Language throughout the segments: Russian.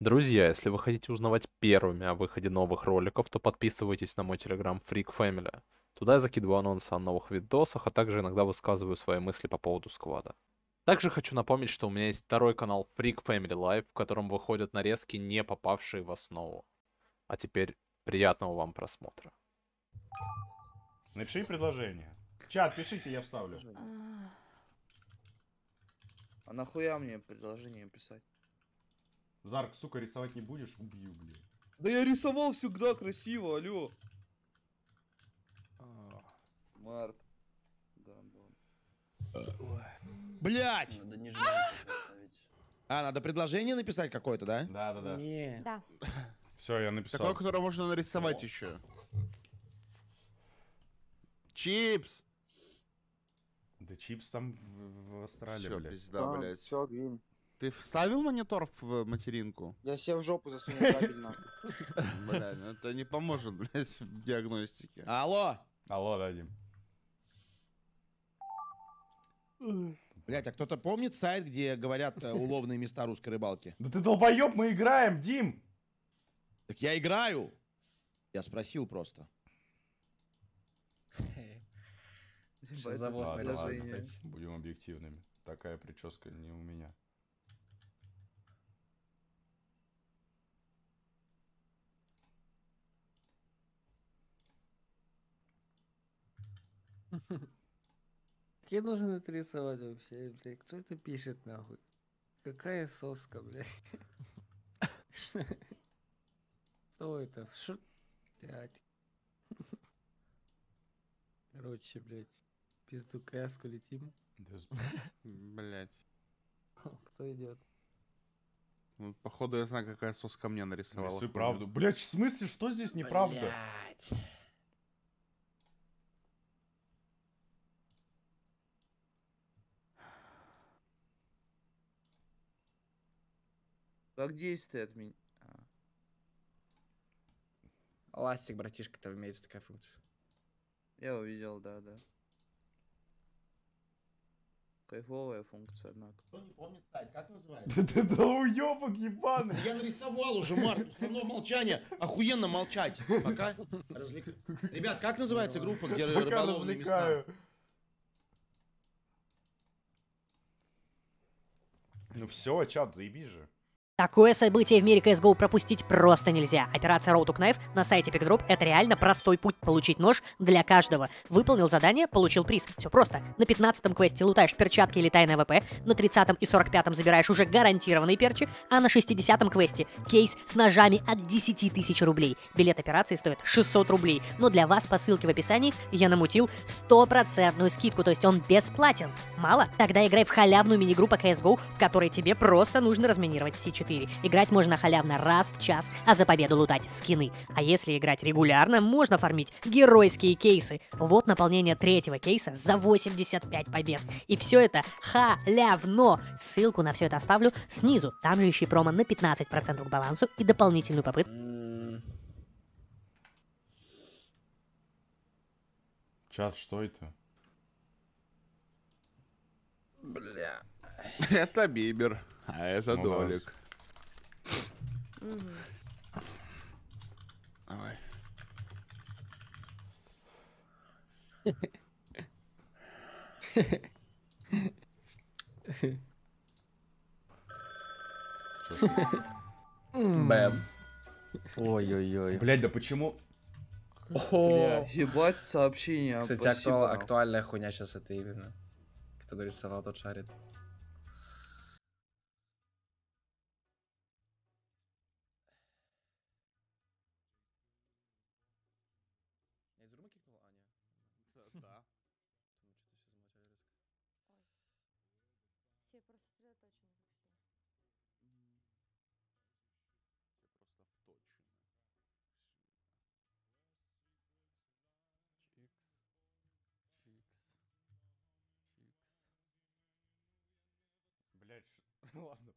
Друзья, если вы хотите узнавать первыми о выходе новых роликов, то подписывайтесь на мой телеграм Freak Family. Туда я закидываю анонсы о новых видосах, а также иногда высказываю свои мысли по поводу сквада. Также хочу напомнить, что у меня есть второй канал Freak Family Live, в котором выходят нарезки, не попавшие в основу. А теперь приятного вам просмотра. Напиши предложение. Чат, пишите, я вставлю. А нахуя мне предложение писать? Зарк, сука, рисовать не будешь? Убью, блин. Да я рисовал всегда красиво, алё. Марк. Гандон. Блять! Надо не ждать. А, надо предложение написать какое-то, да? Да, да, да. Не. Да. Все, я написал. Такое, которое можно нарисовать еще. Чипс! Да чипс там в Австралии, всё, блядь. Пизда, да, блядь. Всё, ты вставил монитор в материнку? Я себе в жопу засунул правильно. Блядь, это не поможет, блядь, в диагностике. Алло! Алло, дадим. Блядь, а кто-то помнит сайт, где говорят уловные места русской рыбалки? Да ты долбоёб, мы играем, Дим! Так я играю! Я спросил просто. Завоз наряжения. Будем объективными. Такая прическа не у меня. Я должен это рисовать вообще, блядь. Кто это пишет, нахуй? Какая соска, блядь. Что это? Что? Блядь. Короче, блядь. Пизду каску летим. Блядь. Кто идет? Ну, походу, я знаю, какая соска мне нарисовала. Рисуй правду. Блядь, в смысле, что здесь неправда? Блядь. Как действие от меня? Ластик, братишка, там имеется такая функция. Я увидел, да, да. Кайфовая функция, однако. Кто не помнит, Стать, как называется? Да уёбок ебаный! Я нарисовал уже, Марк, уставное молчание. Охуенно молчать. Пока. Ребят, как называется группа, где рыболовные места? Ну все, чат, заеби же. Такое событие в мире CSGO пропустить просто нельзя. Операция Road to Knife на сайте PickDrop — это реально простой путь получить нож для каждого. Выполнил задание, получил приз. Все просто. На 15-м квесте лутаешь перчатки или тайное ВП, на 30-м и 45-м забираешь уже гарантированные перчи, а на 60-м квесте кейс с ножами от 10 тысяч рублей. Билет операции стоит 600 рублей, но для вас по ссылке в описании я намутил 100% скидку, то есть он бесплатен. Мало? Тогда играй в халявную мини-группу CSGO, в которой тебе просто нужно разминировать C4. Играть можно халявно раз в час, а за победу лутать скины. А если играть регулярно, можно фармить геройские кейсы. Вот наполнение третьего кейса за 85 побед. И все это халявно. Ссылку на все это оставлю снизу. Там же еще и промо на 15% к балансу и дополнительную попытку. Чат, что это? Бля. Это Бибер, а это Долик. Давай. Бэм. Ой-ой-ой. Блять, да почему? Бля, ебать сообщение. Кстати, актуальная хуйня сейчас это именно. Кто нарисовал, тот шарит. Ладно,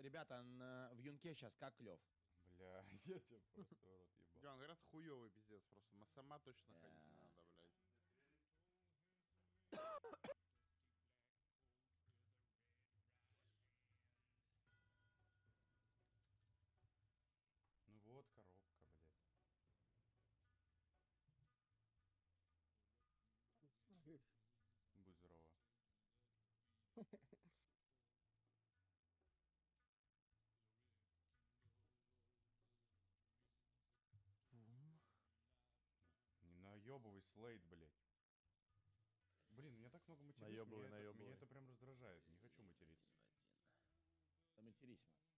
ребята, в юнке сейчас как клёв. Бля, я тебя просто в рот ебал. Бля, он говорят, хуёвый пиздец просто. На сама точно ходить не надо, блядь. наебывай, слейд, блядь. Блин, у меня так много материться. Меня это прям раздражает. Не хочу материться. Да матерись, мать.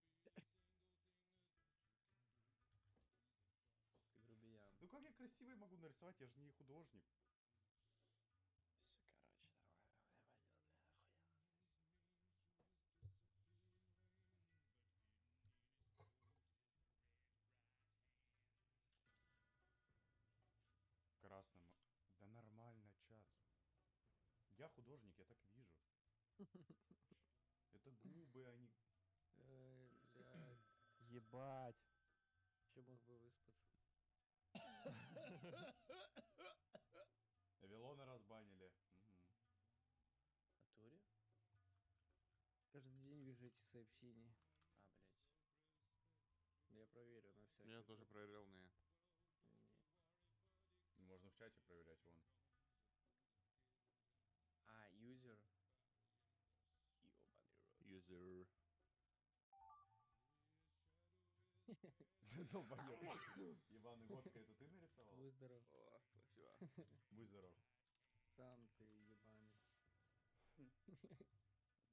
Ты грубиян. Ну как я красивый могу нарисовать? Я же не художник. Все, короче, давай. Красным. Да нормально, чат. Я художник, я так вижу. Это губы, они. Ебать. Че мог бы выспаться? Эвелона разбанили. А Тори? Каждый день вижу эти сообщения. А, блять. Я проверю на всякий. Я тоже проверил на. Можно в чате проверять, вон. А, юзер. Юзер. Ебаный Годка, это ты нарисовал? Будь здоров. О, спасибо. Будь здоров. Сам ты ебаный.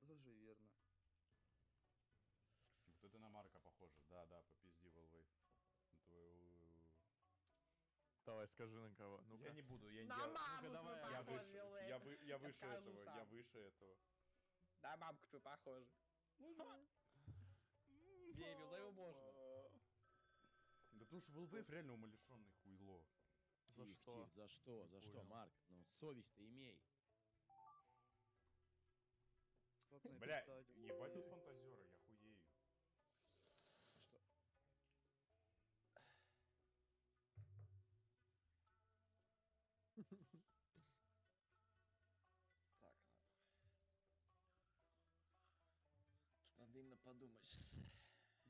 Тоже верно. Вот это на Марка похоже. Да, попизди, волвей. Твою... Давай, скажи на кого. Ну я не буду, я не делаю. Я выше этого, я выше этого. Да, мамку твою похожа. Бей, Вилвейву можно. Да потому что Вилвейв реально умалишенный хуйло. За что? За что? За что, Марк? Ну, совесть-то имей. Бля, ебать тут фантазеры, я хуею. Что? Так, тут надо именно подумать сейчас.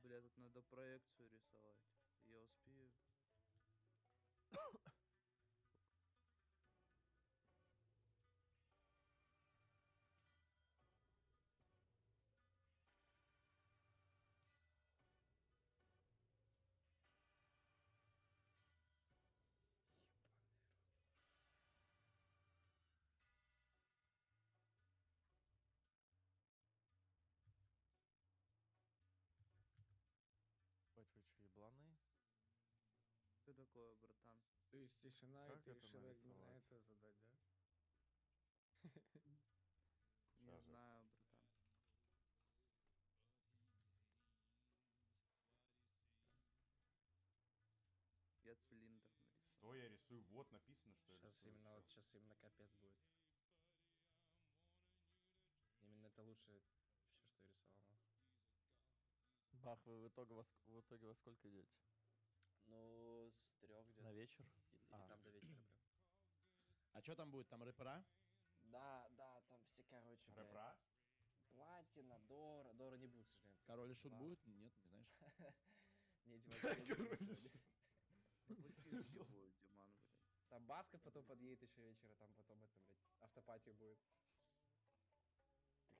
Бля, тут надо проекцию рисовать. Я успею. Вы че, ебланы? Что такое, братан? То есть тишина, и ты решил на это задать, да? Не знаю, братан. Я цилиндр нарисую. Что я рисую? Вот написано, что я рисую. Именно, вот, сейчас именно капец будет. Именно это лучше все, что я рисовал. Бах, вы в итоге во сколько идете? Ну, с 3 где-то. На вечер? Или там до вечера прям. А что там будет? Там рэпера? Да, там все, короче, рэпера? Платина, Дора. Дора не будет, к сожалению. Король и Шут будет? Нет, не знаешь. Нет, Диман. Там Баска потом подъедет еще вечера, там потом это, блядь, автопатия будет.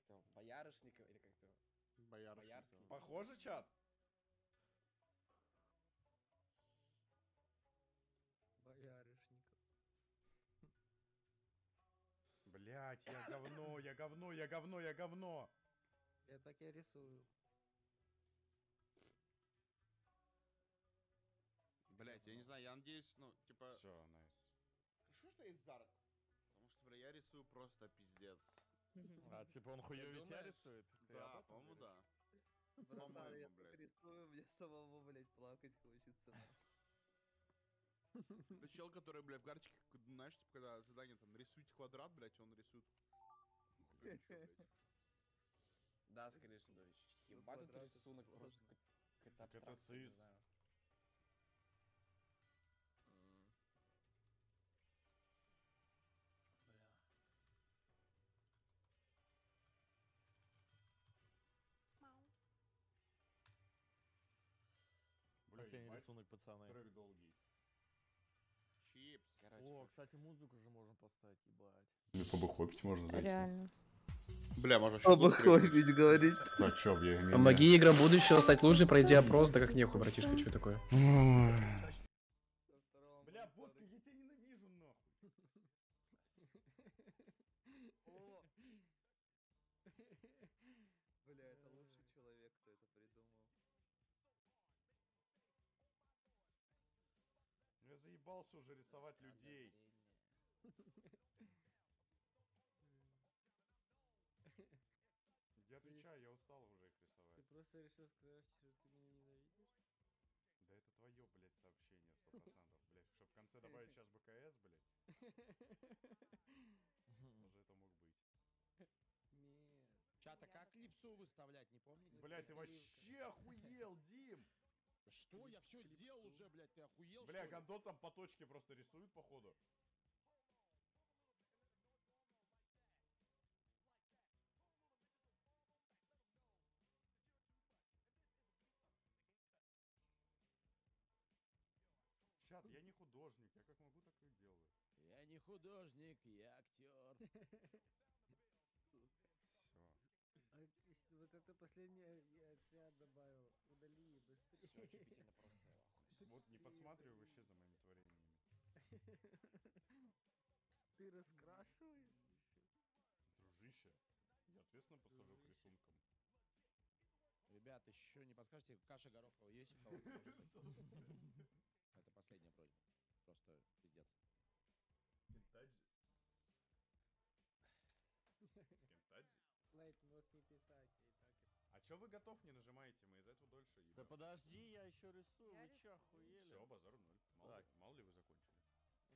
Как-то Боярышников или как-то... Боярский. Похоже, чат? Боярышников. Блять, я говно, я говно, я говно, я говно. Я так и рисую. Блять, я не знаю, я надеюсь, ну, типа... Все, найс. Хорошо, что есть Зарк. Потому что, бля, я рисую просто пиздец. А, типа он хуёвый тебя рисует? Да, по-моему, да. Братан, я так рисую, мне самому, блядь, плакать хочется. Это чел, который, блядь, в карточке, знаешь, типа, когда задание там, рисуйте квадрат, блядь, он рисует. Да, скорее всего, ебать тут рисунок, просто какая-то абстракция, не знаю. Бля. Последний рисунок, пацаны. Трек долгий. Чипс. Короче, о, кстати, музыку же можем поставить, ебать. Ну, побыхопить можно зайти. Реально. Бля, можно еще... Побыхопить, говорить. Так, чё, бля, помоги играм будущего стать лучше, пройди опрос, да как нехуй, братишка, что такое? Бля, водка, я тебя ненавижу, нахуй. заебался уже рисовать людей. Я отвечаю, я устал уже их рисовать. Ты просто решил сказать, что ты меня ненавидишь? Да это твое, блядь, сообщение 100%, блядь. Чтоб в конце добавить сейчас БКС, блядь. Уже это мог быть. Нет. Чата, как липсу выставлять, не помните? Блядь, ты вообще охуел, Дим! Что? Я все делал уже, блядь, ты охуел? Бля, Гондон там по точке просто рисует, походу. Чат, я не художник, я как могу, так и делаю. Я не художник, я актер. Все. А, вот это последнее я от себя добавил. Удали быстрее. Все, чипительно просто. Вот не подсматриваю вообще за моими творениями. Ты раскрашиваешь еще? Дружище, я ответственно подхожу к рисункам. Ребят, еще не подскажете, каша гороховая есть у кого-то? Это последняя просьба. Просто пиздец. Кентаджис. Кентаджис. Слайд мог не писать, и так. А чё вы готов не нажимаете? Мы из этого дольше ебем. Да подожди, я еще рисую, вы чё, охуели? Всё, базар ноль. Мало ли вы закончили.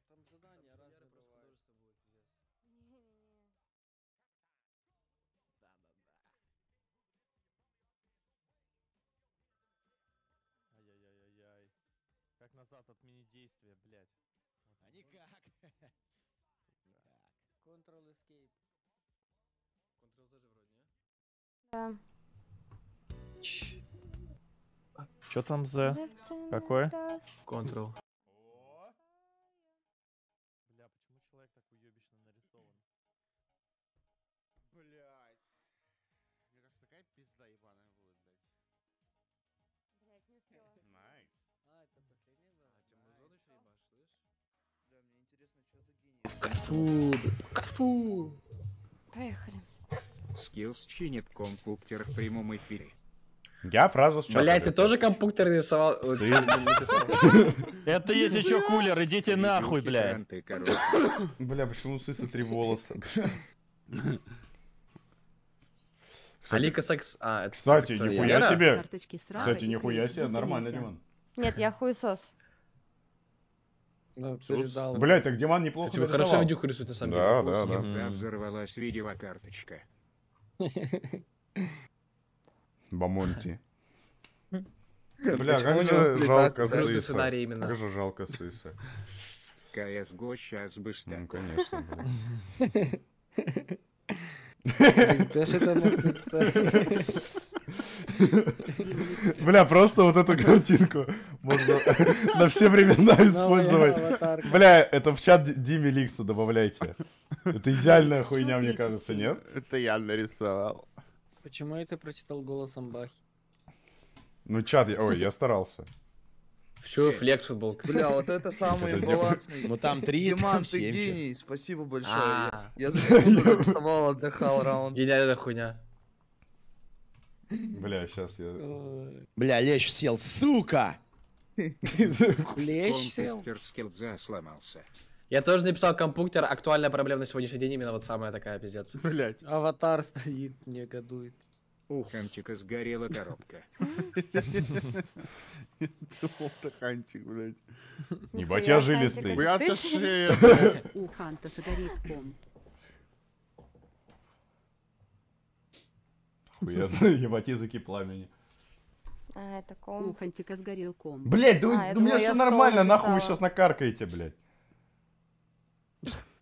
Ну там задания разные просто художество будет, пиздец. Не-не-не. Да-да-да. Ай-яй-яй-яй-яй. Как назад отменить действие, блядь? Вот а никак! Никак. Ctrl Escape. Ctrl Z же вроде, не? Да. Чё там за? Какое? Ctrl. О! Бля, почему человек так уёбищно нарисован? Блядь. Мне кажется, такая пизда ебаная будет, блядь. Блять, не успела. Найс. А, это последний был. А темную зону еще ебашь, слышь? Да, мне интересно, что за гений. Кайфу, кайфу. Поехали. Skills чинит компьютер в прямом эфире. Я фразу с чата. Блять, ты тоже компьютер рисовал? Это если что, кулер, идите нахуй, блядь. Бля, почему у сыса 3 волоса? Кстати, нихуя себе. Кстати, нихуя себе, нормально, Диман. Нет, я хуесос. Блять, так Диман неплохо рисовал. Хорошо видюху рисует, на самом деле. Да. Взорвалась видеокарточка. Бамонти. Бля, как же жалко сыса. Как же жалко сыса. CS:GO сейчас быстро. Ну, конечно, блядь. Бля, просто вот эту картинку можно на все времена использовать. Бля, это в чат Диме Ликсу добавляйте. Это идеальная хуйня, мне кажется, нет? Это я нарисовал. Почему я это прочитал голосом Бахи? Ну чат, ой, я старался. Чё, флекс футболка? Бля, вот это самый балансный. Ну там 3, Диман, ты гений, спасибо большое. Я за секунду вставал, отдыхал раунд. Гениальная хуйня. Бля, сейчас я... Бля, лещ сел, сука! Лещ сел? Компьютер скилза сломался. Я тоже написал компьютер, актуальная проблема на сегодняшний день именно вот самая такая, пиздец. Блять. Аватар стоит, негодует. Ух, Хантика сгорела коробка. Ух-то Хантик, блядь. Ебать, я жилистый. Хуя-то шея. У Ханта сгорит ком. Хуя-то, ебать, языки пламени. А, это ком. У Хантика сгорел ком. Блядь, да у меня все нормально, нахуй вы сейчас накаркаете, блядь.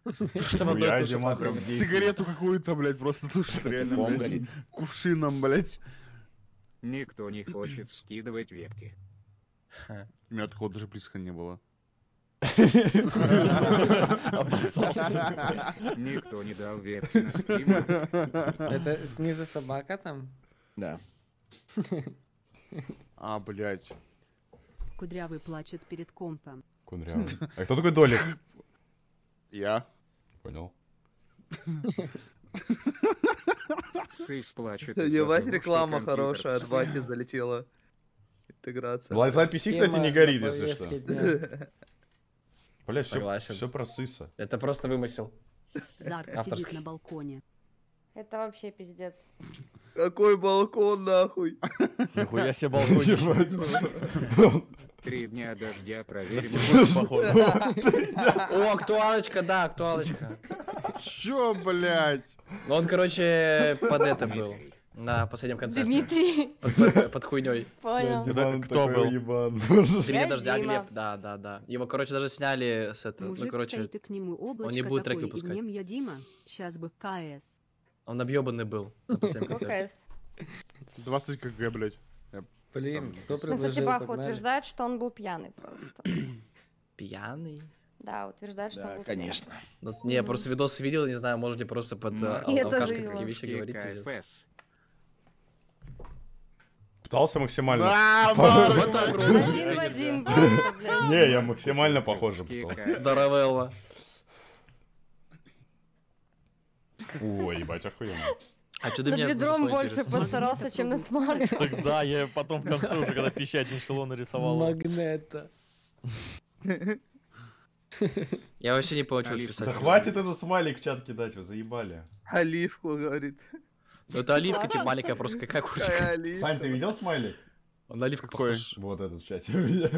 Сигарету какую-то, блядь, просто тушит реально, блядь, кувшином, блядь. Никто не хочет скидывать ветки. У меня такого даже близко не было. Никто не дал ветки на стрим. Это снизу собака там? Да. А, блядь. Кудрявый плачет перед компом. Кудрявый. А кто такой Долик? Я. Понял. Сыс плачет. У вас реклама хорошая, от Ваки залетела. Интеграция. Лайфлайн PC, кстати, не горит, если что. Бля, все просыса. Это просто вымысел. Зарка сидит на балконе. Это вообще пиздец. Какой балкон, нахуй? Нихуя себе балкон. 3 дня дождя, проверим. О, актуалочка, да, актуалочка. Чё, блядь? Ну он, короче, под это был. На последнем концерте. Дмитрий. Под хуйней. Понял. Кто был? Три дождя, Глеб. Да, да, да. Его, короче, даже сняли с этого. Ну, короче, он не будет трек выпускать. Сейчас бы КС. Он объебанный был на последнем концерте. 20 кг, блядь. Блин, кто предложил? Бах утверждает, что он был пьяный просто. Пьяный? Да, утверждает, что он был пьяный. Да, конечно. Не, я просто видос видел, не знаю, можете просто под алкашкой такие вещи говорить. Пытался максимально. Не, я максимально похожим пытался. Здоровелла. Ой, ебать, охуенно. А что ты меня бедром больше постарался, чем над марком. Тогда я потом в конце уже, когда печать начало, нарисовал. Магнета. Я вообще не получил писать. Да хватит этот смайлик в чат кидать, вы заебали. Оливку, говорит. Ну это оливка типа маленькая, просто какая курочка. Сань, ты видел смайлик? Он оливка похож. Вот этот в чате у меня.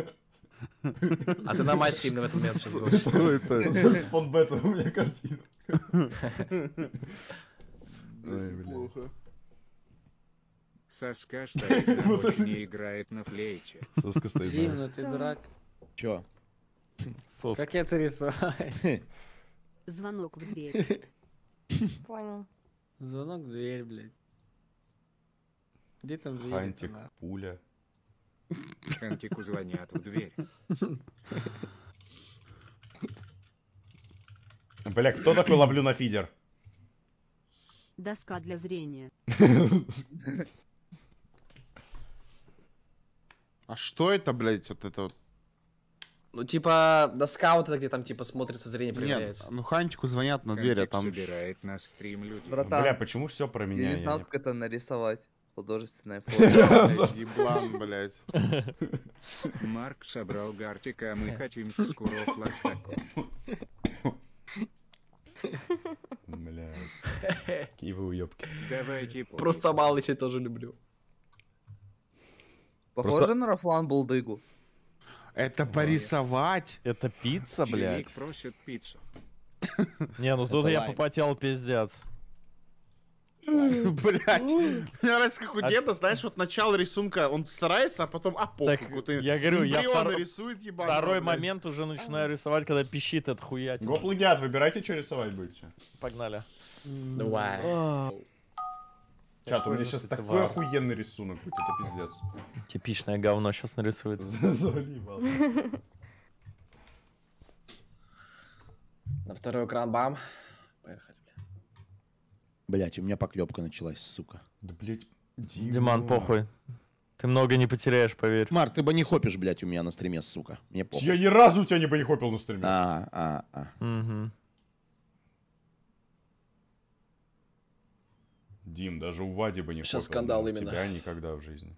А ты на мать сильно в этот момент сейчас говоришь. Что это? С фонбетом у меня картина. Плохо. Сашка стоит на поле, не играет на флейте. Соска стоит. Блин, ну ты дурак. Чё? Соска. Как я это рисую? Звонок в дверь. Понял. Звонок в дверь, блядь. Где там дверь? Хантик, пуля. Хантику звонят в дверь. Бля, кто такой ловлю на фидер? Доска для зрения. А что это, блядь, вот это вот? Ну, типа, доска вот это, где там, типа, смотрится зрение, проявляется. Нет, ну, Ханчику звонят на дверь, а там... собирает на стрим люди. Бля, почему все про меня? Я не знал, как это нарисовать. Художественная форма. Еблан, блядь. Марк собрал Гартика, а мы хотим скоро флаштаку. Блядь. И вы уёбки. Давайте. Просто малыш я тоже люблю. Похоже на Рафлан Булдыгу. Это порисовать. Это пицца, блядь. Челик просит пиццу. Не, ну тут я попотел, пиздец. Блять, мне нравится, как у деда, знаешь, вот начало рисунка, он старается, а потом похуй. Я говорю, я второй момент уже начинаю рисовать, когда пищит от хуя. Гоплыдят, выбирайте, что рисовать будете. Погнали. Давай. Чат, у меня сейчас такой охуенный рисунок, это пиздец. Типичное говно сейчас нарисует. На второй экран бам. Поехали. Блять, у меня поклепка началась, сука. Да, блять, Диман, похуй. Ты много не потеряешь, поверь. Марк, ты бы не хопишь, блять, у меня на стриме, сука. Мне похуй. Я ни разу у тебя не бы не хопил на стриме. Угу. Дим, даже у Вади бы не хопил. Сейчас скандал именно. Тебя никогда в жизни.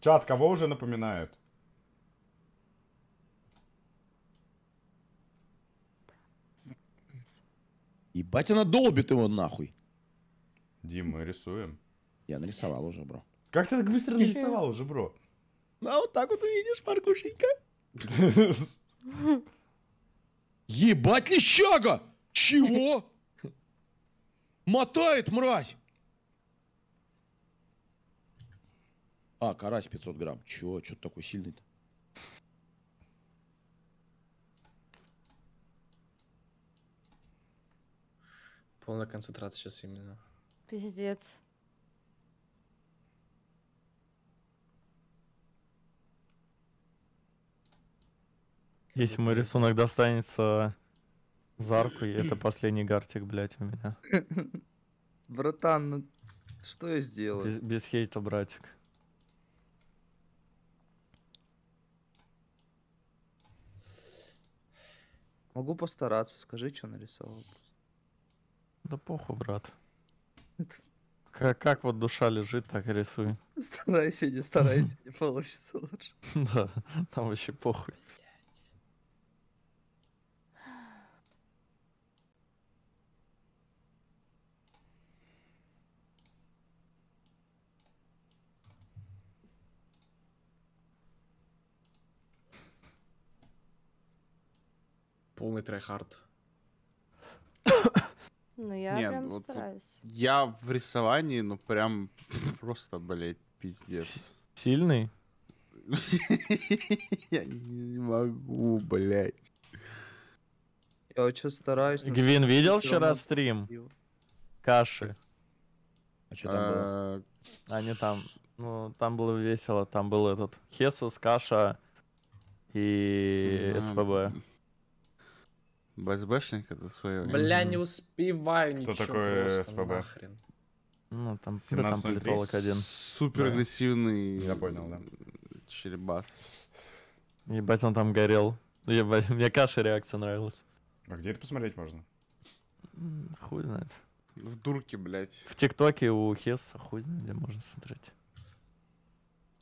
Чат, кого уже напоминают? Ебать, она долбит его нахуй. Дим, мы рисуем. Я нарисовал уже, бро. Как ты так быстро нарисовал уже, бро? Ну, вот так вот увидишь, паркушенька. Ебать, лещага! Чего? Мотает, мразь! А, карась 500 грамм. Чё, чё ты такой сильный-то? Полная концентрация сейчас именно. Пиздец. Если мой рисунок достанется Зарку, это последний гартик, блядь, у меня. Братан, ну что я сделал? Без хейта, братик. Могу постараться, скажи, что нарисовал. Да похуй, брат. Как вот душа лежит, так и рисуй. Старайся, не получится лучше. Да, там вообще похуй. Полный трайхард. Ну, я прям стараюсь. Я в рисовании, ну, прям просто, блядь, пиздец. Сильный? Я не могу, блядь. Я очень стараюсь. Гвин видел вчера стрим? Каши. А что там было? Они там. Ну, там было весело. Там был этот Хесус, Каша и СПБ. БСБшник это свое. Бля, не успеваю ничего. Кто такой СПБ? Ну, там 17.03 один. Супер агрессивный. Я понял, да. Черебас. Ебать, он там горел. Ебать, мне Каша реакция нравилась. А где это посмотреть можно? Хуй знает. В дурке, блядь. В ТикТоке у Хеса хуй знает, где можно смотреть.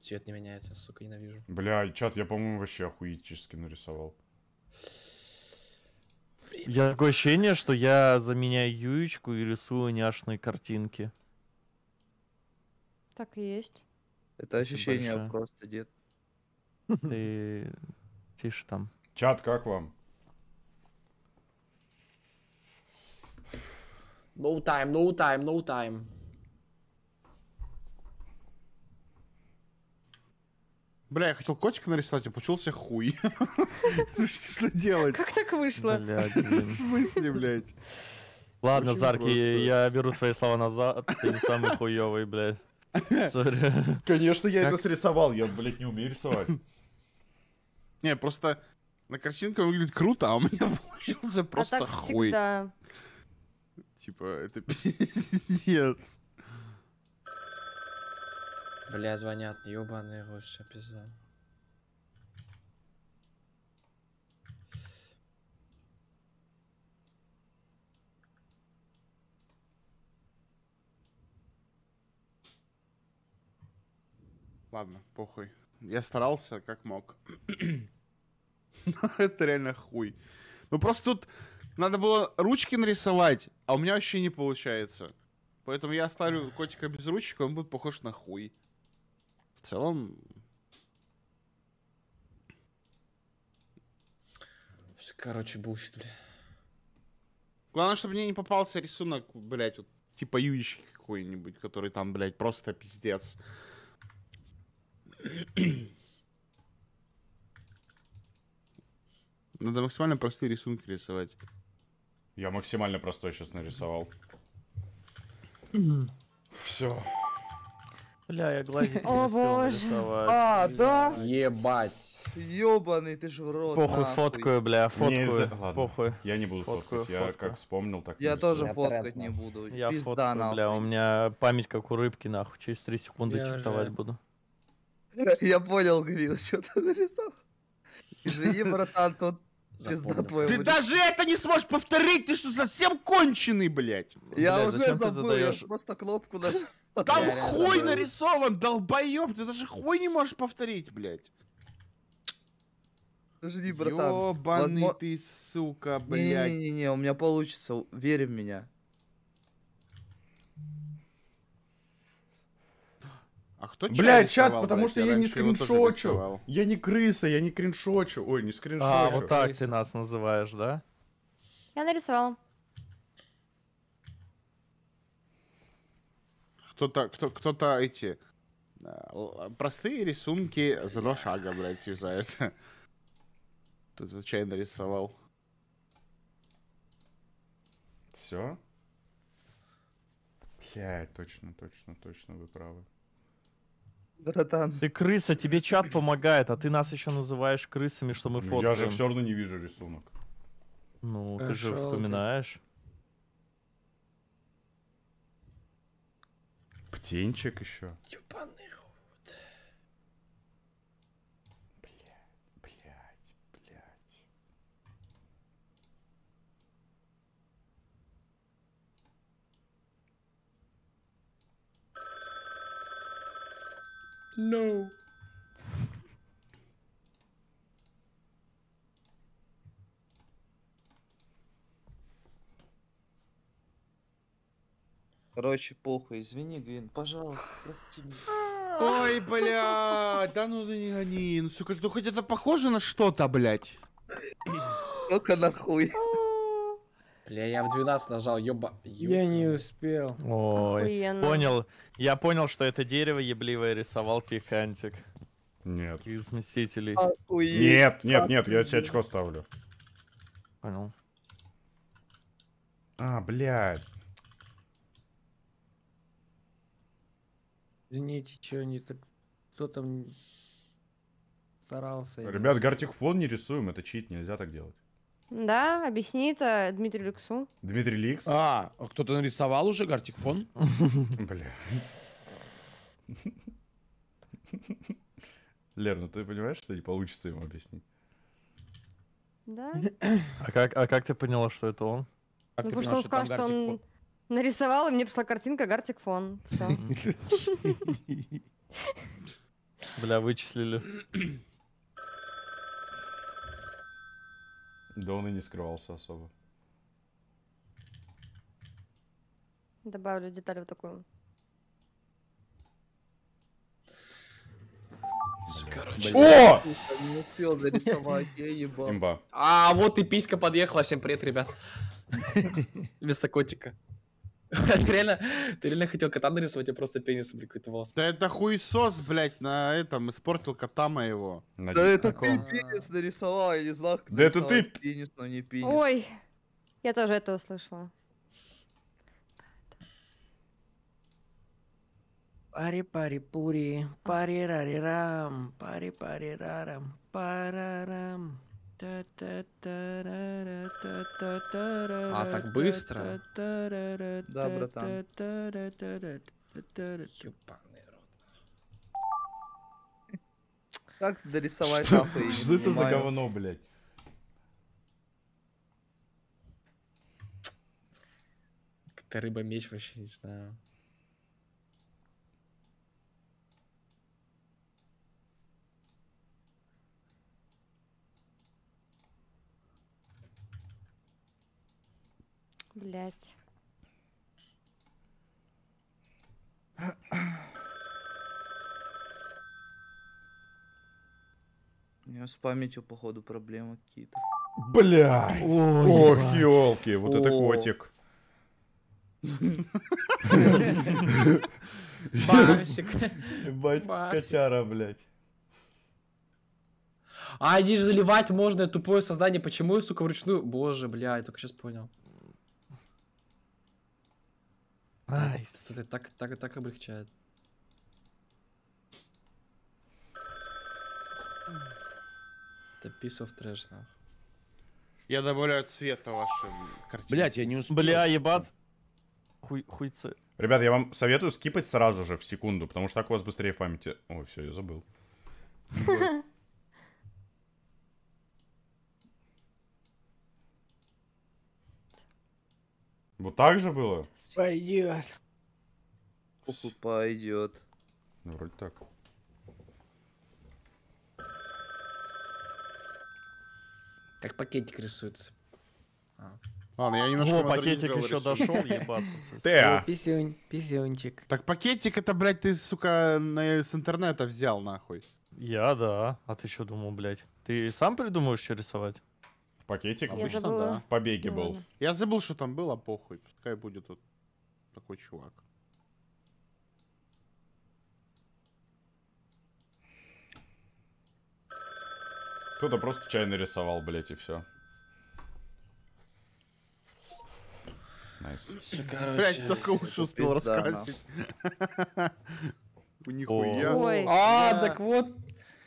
Цвет не меняется, сука, ненавижу. Бля, чат, я, по-моему, вообще охуительски нарисовал. Я такое ощущение, что я заменяю юечку и рисую няшные картинки. Так и есть. Это ощущение большое. Просто, дед. Ты тише там. Чат, как вам? No time, no time, no time. Бля, я хотел котика нарисовать, а получился хуй. Что делать? Как так вышло? В смысле, блядь? Ладно, Зарки, я беру свои слова назад. Ты не самый хуёвый, блядь. Конечно, я это срисовал. Я, блядь, не умею рисовать. Не, просто на картинке выглядит круто, а у меня получился просто хуй. Типа, это пиздец. Бля, звонят, ебаные гости, пизда. Ладно, похуй. Я старался как мог. Это реально хуй. Ну просто тут надо было ручки нарисовать, а у меня вообще не получается. Поэтому я оставлю котика без ручек, он будет похож на хуй. В целом... Короче, bullshit, бля. Главное, чтобы мне не попался рисунок, блядь, вот, типа юдички какой-нибудь, который там, блядь, просто пиздец. Надо максимально простые рисунки рисовать. Я максимально простой сейчас нарисовал. Все. Бля, я глазик не успел нарисовать. А, да? Ебать. Ёбаный ты ж в рот. Похуй, фоткаю, бля, фоткаю. Похуй. Я не буду фоткать, я как вспомнил, так и нарисую. Я тоже фоткать не буду. Я фоткаю, бля, у меня память как у рыбки, нахуй. Через 3 секунды чертовать буду. Я понял, Гвин, что ты нарисовал. Извини, братан, тут... Ты даже это не сможешь повторить, ты что, совсем конченый, блядь? Я уже забыл, я просто кнопку нажал. Там хуй нарисован, долбоёб, ты даже хуй не можешь повторить, блядь. Подожди, братан. Ёбаный ты, сука, блядь. Не-не-не, у меня получится, верь в меня. А бля, чат, потому что я не скриншочу. Я не крыса, я не криншочу. Ой, не скриншочу. А, вот так крыса. Ты нас называешь, да? Я нарисовал. Кто-то эти... Простые рисунки за 2 шага, блядь, связает. Ты случайно рисовал. Все? Блядь, точно, вы правы. Братан. Ты крыса, тебе чат помогает, а ты нас еще называешь крысами, что мы фоткаем. Я же все равно не вижу рисунок. Ну, ты же вспоминаешь. Птенчик еще. Ёбаный худ. Блять. No. Короче, похуй, извини, Гвин, пожалуйста, прости меня. Ой, бля, да ну ты не гони, ну сука, ну хоть это похоже на что-то, блядь. Только нахуй. Бля, я в 12 нажал, ёба. Я не успел. Ой, охуенно. Понял, я понял, что это дерево ебливое рисовал Quickhuntik. Нет. Из Мстителей. Охуенно. Нет, нет, нет, я тебе очко ставлю. Понял. А, блядь. Извините, что они так... Кто там старался? Ребят, гортикфон не рисуем, это чит, нельзя так делать. Да, объясни это Дмитрию Ликсу. Дмитрий Ликс. А кто-то нарисовал уже гортикфон? Блядь. Лер, ну ты понимаешь, что не получится ему объяснить? Да. А как ты поняла, что это он? Ну потому что он сказал, что он... Нарисовала, мне пришла картинка гортикфон. Все. Бля, вычислили. Да он и не скрывался особо. Добавлю деталь вот такую. Короче, о! Не успел нарисовать, я ебал. А вот и писька подъехала. Всем привет, ребят. Вместо котика. Ты реально хотел кота нарисовать, я просто пенис какой-то волос. Да это хуесос, блядь, на этом испортил кота моего. Да это ты пенис нарисовал, я не знал, кто. Да это ты пенис, но не пенис. Ой, я тоже это услышала. Пари-пари-пури, пари-рари-рам, пари-пари-рарам, парарам. А так быстро? Да, братан. Как дорисовать нахуй? Что это за говно, блядь? Как-то рыба-меч вообще не знаю. Блять. У меня с памятью, походу, проблемы какие-то. Блять! Ох, елки, вот это котик. Барсик. Ебать, котяра, блять. А, иди же заливать можно, тупое создание. Почему я, сука, вручную? Боже, бля, я только сейчас понял. Найс. Это так облегчает. Это piece of trash, нахуй. Я добавляю цвета вашим картинам. Блять, я не успел. Бля, ебать. Хуйцы. Ребят, я вам советую скипать сразу же, в секунду, потому что так у вас быстрее в памяти... Ой, все, я забыл. Вот так же было? Пойдет. Пойдет. Ну, вроде так. Как пакетик рисуется. Ладно, я немножко... О, пакетик еще дошел, ебаться. Писюнчик. Так пакетик это, блядь, ты, сука, с интернета взял, нахуй. Я, да. А ты что думал, блядь? Ты сам придумаешь, что рисовать? Пакетик обычно, да. В побеге был. Я забыл, что там было, похуй. Пускай будет вот такой чувак. Кто-то просто чай нарисовал, блять, и все. Найс. Блять, только уши успел раскрасить. Нихуя. А, так вот.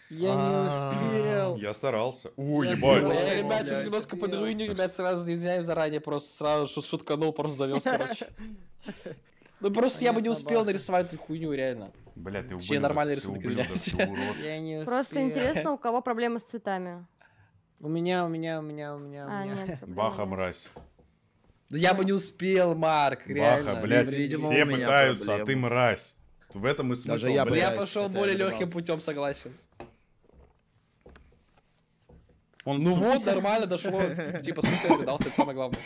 Я не успел. Я старался. Ой, ебать. Ребят, сейчас немножко подруиню, ребят, сразу извиняюсь заранее, просто сразу шутка, ну, просто завез, короче. Ну, просто я бы не успел нарисовать эту хуйню, реально. Бля, ты убил, нормальный рисунок, извиняюсь. Просто интересно, у кого проблемы с цветами? У меня. Баха, мразь. Я бы не успел, Марк, реально. Баха, блядь, все пытаются, а ты мразь. В этом и смысл. Я пошел более легким путем, согласен. Он... Ну вот, нормально дошло. Типа, смысл догадался, это самое главное.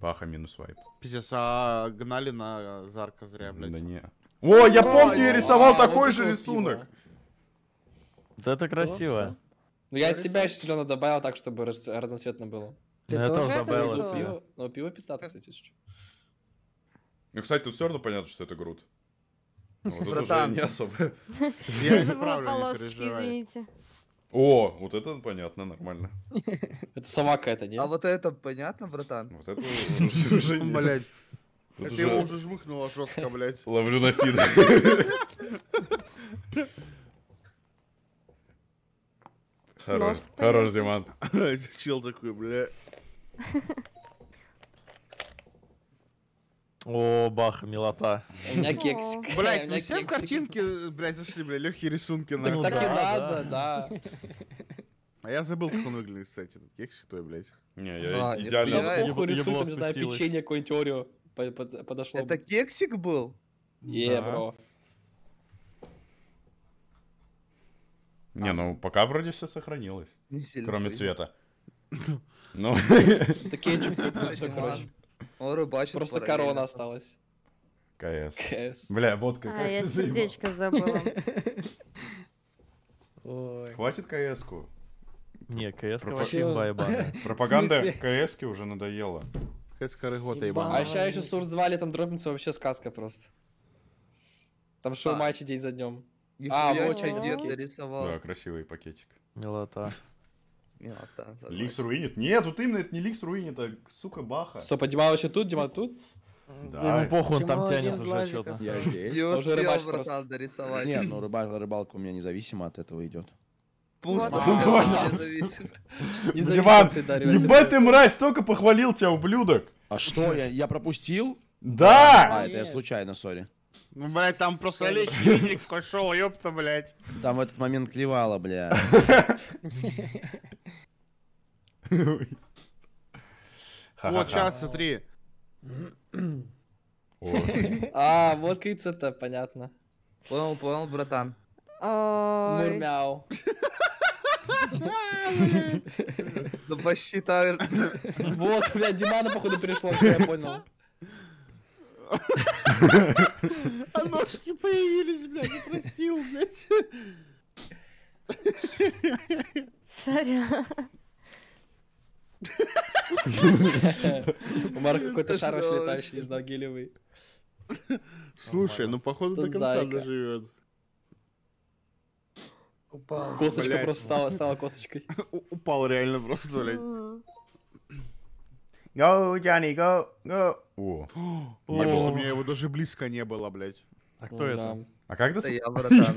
Паха минус вайп. Пиздец, а гнали на Зарка зря, блядь. Да не. О, я помню, я рисовал такой же рисунок. Да это красиво. Ну я от себя еще зеленый добавил так, чтобы разноцветно было. Я тоже добавил. Но пиво пистат, кстати, еще. Ну, кстати, тут все равно понятно, что это груд. Братан. Я забрал полосочки, извините. О, вот это понятно, нормально. Это сама какая-то, нет? А вот это понятно, братан? Вот это уже нет. Блядь. Это его уже жмыхнуло жестко, блядь. Ловлю на фид. Хорош, Зиман. Чел такой, бля. О, бах, милота. У меня кексик. Блять, ну все в картинке, блядь, зашли, блядь, легкие рисунки. Так так и надо, да. А я забыл, как он выглядит, кстати. Кексик твой, блядь. Не, я идеально забыл. Я не знаю, печенье какое-нибудь Орео подошло. Это кексик был? Не, бро. Не, ну пока вроде все сохранилось. Кроме цвета. Ну. Это кетчуп, короче. Просто корона осталась. КС. Бля, водка. А я сердечко забыла. Хватит КС-ку. Не, КС вообще бай-бай. Пропаганда КС-ки уже надоела. КС-ка рыгота ебаная. А сейчас еще Сурс 2 летом дропнется, вообще сказка просто. Там шоу матчи день за днем. А, вот чай дед нарисовал. Да, красивый пакетик. Милота. Милота. Ликс руинит? Нет, тут именно это не Ликс руинит, а сука баха. Стоп, а Дима вообще тут? Дима тут? Да. Ему похуй, он там тянет уже что-то. Я здесь. Уже рыбач просто. Нет, ну рыбалка у меня независимо от этого идет. Пусто. Диван, ебать ты мразь, столько похвалил тебя, ублюдок. А что, я пропустил? Да! А, это я случайно, сори. Ну, блядь, там просто лечник пошел, ёпта, блядь. Там в этот момент клевало, блядь. Вот, сейчас, смотри. А, вот кица-то, понятно. Понял, понял, братан. Мурмяу. Ну, почти тавер. Вот, блядь, Димана, походу, пришло, все, я понял. А ножки появились, блядь, не простил, блядь. Сорян. У Марка какой-то шарф летающий, не знаю, гелевый. Слушай, ну походу до конца доживет. Упал. Косточка просто стала косточкой. Упал реально просто, блядь. Go, Johnny, go, go. О, у меня его даже близко не было, блядь. А кто это? А как это? Я, братан.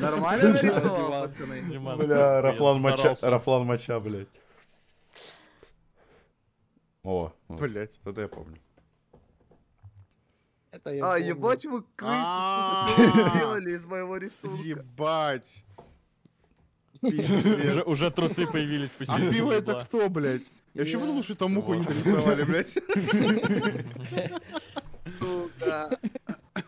Нормально нарисовал, пацаны? Бля, Рафлан Мача, блядь. О, блядь, это я помню. А, ебать, вы крысу сделали из моего рисунка. Ебать. Уже трусы появились. А пиво это кто, блядь? Я вообще подумал, что там муху не нарисовали, блядь.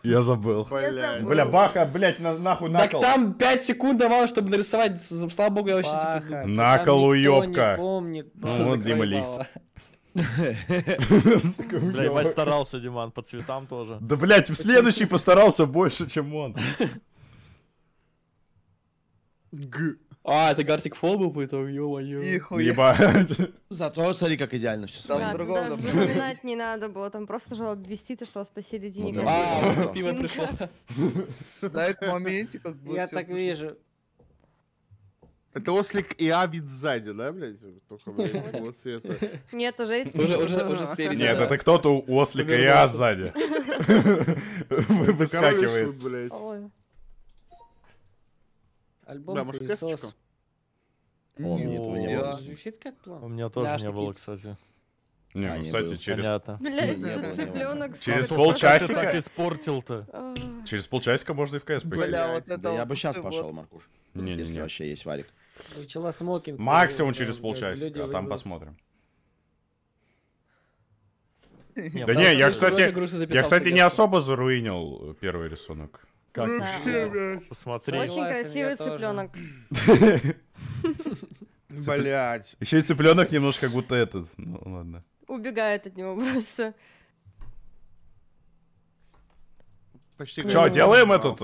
Я забыл. Бля, баха, блядь, нахуй накол. Так там 5 секунд давало, чтобы нарисовать. Слава богу, я вообще типа... Накол, уёбка. Вот Дима Ликс. Бля, Вась старался, Диман, по цветам тоже. Да, блядь, в следующий постарался больше, чем он. Г. А, это Гартик Фол был по итогу, ё-моё. Ебать. Зато смотри, как идеально все стало. Там другого даже запоминать не надо было, там просто же обвести то, что вас посередине. А, пиво пришло. На этом моменте как бы я так вижу. Это ослик и Абид сзади, да, блядь? Только, блядь, вот цвета. Нет, уже эти... Уже спереди. Нет, это кто-то у ослика и А сзади. Выскакивает. Блядь. Альбом, бля, может, кэсочку? О, нет, у меня этого не было. Звучит как план. У меня тоже не было, кстати. Не, ну, кстати, через... Понятно. Блядь, цыпленок... Через полчасика... так испортил-то. Через полчасика можно и в кэс пойти. Да я бы сейчас пошел, Маркуш. Не-не-не. Если вообще есть варик. Максимум через полчасика, а там посмотрим. Да не, я, кстати, не особо заруинил первый рисунок. Как? Посмотри. Очень красивый цыпленок. Блять. Еще и цыпленок немножко как будто этот. Ну ладно. Убегает от него просто. Че, делаем этот...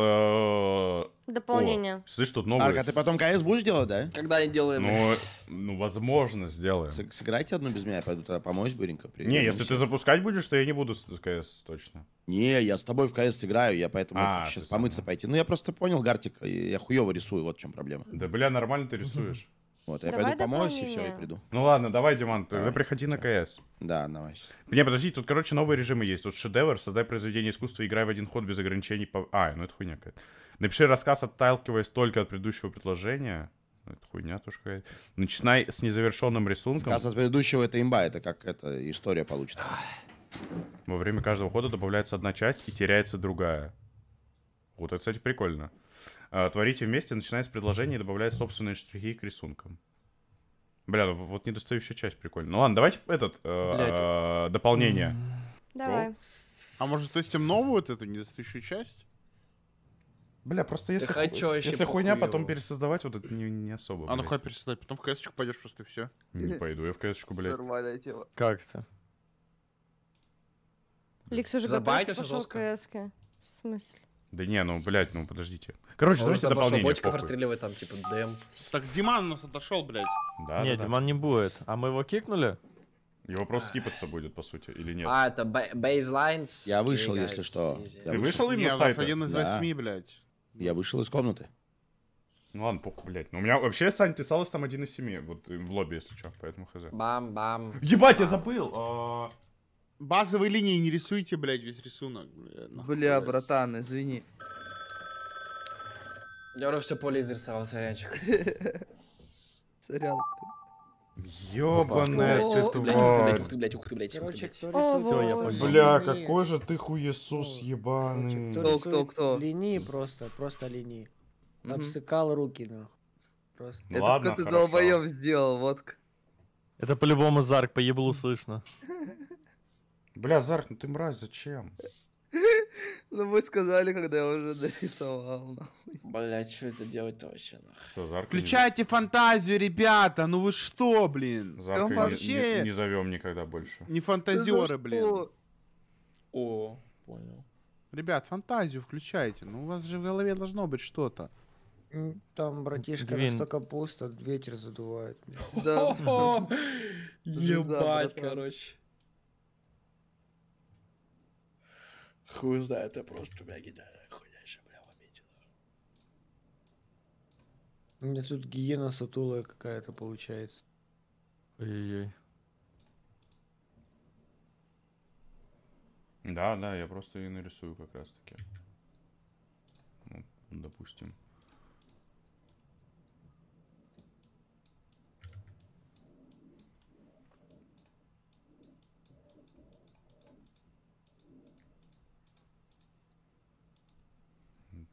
Дополнение. Слышь, тут новый. Марк, а ты потом КС будешь делать, да? Когда не делаем. Ну, возможно, сделаем. Сыграйте одну без меня, я пойду тогда помочь, быренько. Не, если ты запускать будешь, то я не буду с КС, точно. Не, я с тобой в КС сыграю, я поэтому сейчас помыться пойти. Ну, я просто понял, Гартик, я хуёво рисую, вот в чем проблема. Да, бля, нормально ты рисуешь. Вот, я пойду помочь и все, и приду. Ну ладно, давай, Диман, тогда приходи на КС. Да, давай. Не, подожди, тут, короче, новые режимы есть. Тут шедевр, создай произведение искусства, играй в один ход без ограничений по... А, ну это хуйня какая-то. Напиши рассказ, отталкиваясь только от предыдущего предложения. Это хуйня тоже какая-то. Начинай с незавершенным рисунком. Рассказ от предыдущего — это имба, это как эта история получится. Во время каждого хода добавляется одна часть и теряется другая. Вот это, кстати, прикольно. Творите вместе, начиная с предложения и добавляя собственные штрихи к рисункам. Бля, вот недостающая часть прикольная. Ну ладно, давайте этот дополнение. Давай. А может тестим новую вот эту недостающую часть? Бля, просто если хуйня, потом пересоздавать вот это не особо. А ну хуй пересоздать, потом в КС-очку пойдешь просто и все. Не пойду я в КС-очку, блядь. Нормальное тело. Как это? Ликс уже готов, пошел в КС-ке. В смысле? Да не, ну, блядь, ну, подождите. Короче, давайте дополнение. Ботиков расстреливать там, типа, ДМ. Так, Диман у нас отошел, блядь. Да, не, Диман не будет. А мы его кикнули? Его просто скипаться будет, по сути, или нет? А, это бейзлайнс. Я вышел, если что. Ты вышел именно с сайта? Один из 8, блядь. Я вышел из комнаты. Ну ладно, похуй, блядь. Ну, у меня вообще, Сань, писалось там 1 из 7. Вот в лобби, если что, поэтому хз. Бам-бам. Ебать, я забыл! Базовые линии не рисуйте, блядь, весь рисунок. Бля, братан, извини. Я уже все поле изрисовал, сорянчик. Сорян. Ёбаная тварь. Бля, какой же ты хуесус ебаный. Кто? Лени просто лени. Обсыкал руки, нахуй. Это как ты долбоёб сделал, водка. Это по-любому Зарк, по еблу слышно. Бля, Зарк, ну ты мразь, зачем? Ну вы сказали, когда я уже дорисовал. Бля, что это делать-то вообще? Включайте фантазию, ребята, ну вы что, блин? Зарка вообще не зовем никогда больше. Не фантазеры, блин. О, понял. Ребят, фантазию включайте, ну у вас же в голове должно быть что-то. Там, братишка, настолько пусто, ветер задувает. Ебать, короче. Хуй знает, я просто меня гиена хуйнящая, бля, обидела. У меня тут гиена сутулая какая-то получается. Ой-ой-ой. Да, я просто ее нарисую как раз таки. Ну, допустим.